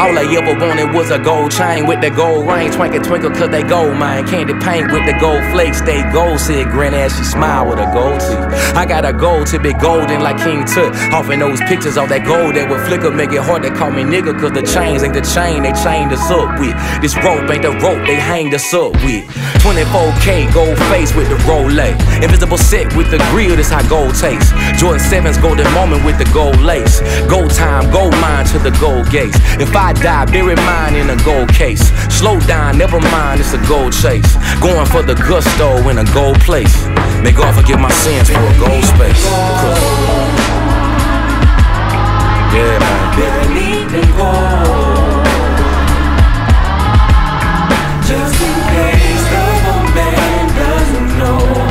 All I ever wanted was a gold chain with the gold ring. Twinkle, twinkle, cause they gold mine. Candy paint with the gold flakes, they gold. Said granny as she smiled with a gold teeth. I got a gold to be golden like King Tut. Offering those pictures of that gold that would flicker. Make it hard to call me nigga, cause the chains ain't the chain they chained us up with. This rope ain't the rope they hanged us up with. 24K gold face with the Rolex. Invisible set with the grill, that's how gold tastes. Jordan 7's golden moment with the gold lace. Gold time, gold mine to the gold gates. If I die, bury mine in a gold case. Slow down, never mind, it's a gold chase. Going for the gusto in a gold place. May God forgive my sins for a gold space. Yeah, man. Bury me in gold. Just in case the old man doesn't know.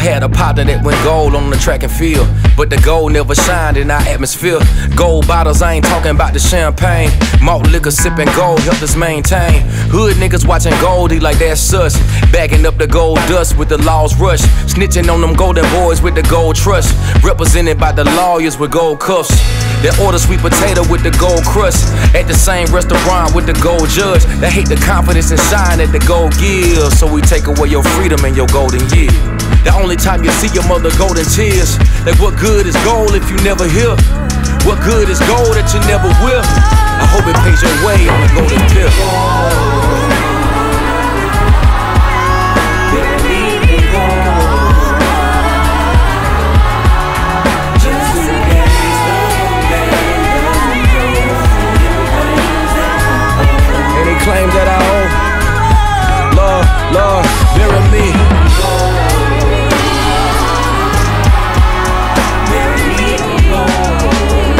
Had a partner that went gold on the track and field, but the gold never shined in our atmosphere. Gold bottles, I ain't talking about the champagne. Malt liquor sipping gold helped us maintain. Hood niggas watching Goldie like that's sus. Backing up the gold dust with the law's rush. Snitching on them golden boys with the gold trust. Represented by the lawyers with gold cuffs. They order sweet potato with the gold crust. At the same restaurant with the gold judge. They hate the confidence and shine that the gold gives. So we take away your freedom and your golden years. The only time you see your mother golden tears. Like what good is gold if you never hear? What good is gold that you never will? I hope it pays your way on the golden pill. Claims that I owe. Lord, Lord, bury me. Bury me, Lord.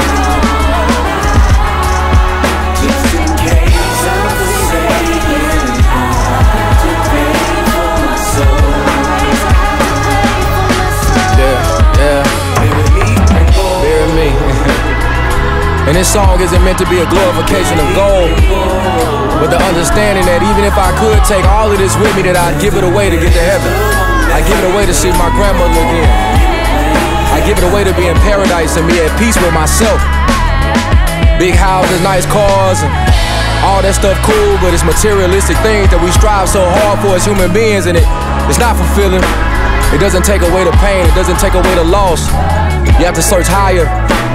Just in case I'm forsaken, I have to pay for my soul. Yeah, yeah. Bury me, Lord. Bury me. And this song isn't meant to be a glorification of gold, but the understanding that even if I could take all of this with me, that I'd give it away to get to heaven. I'd give it away to see my grandmother again. I'd give it away to be in paradise and be at peace with myself. Big houses, nice cars, and all that stuff cool, but it's materialistic things that we strive so hard for as human beings, and it's not fulfilling. It doesn't take away the pain, it doesn't take away the loss. You have to search higher,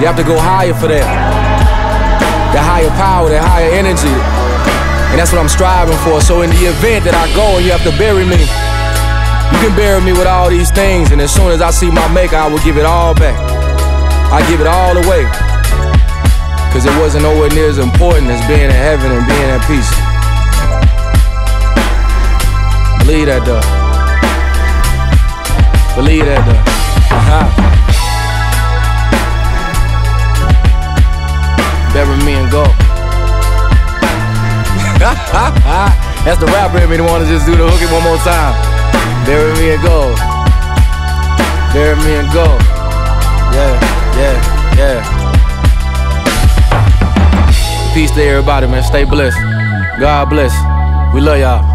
you have to go higher for that. That higher power, that higher energy. And that's what I'm striving for. So in the event that I go and you have to bury me, you can bury me with all these things, and as soon as I see my maker, I will give it all back. I give it all away, cause it wasn't nowhere near as important as being in heaven and being at peace. Believe that though. Believe that though. Bury me and go. That's the rapper in me that wanna just do the hook it one more time. Bury me in gold. Bury me in gold. Yeah, yeah, yeah. Peace to everybody, man. Stay blessed. God bless. We love y'all.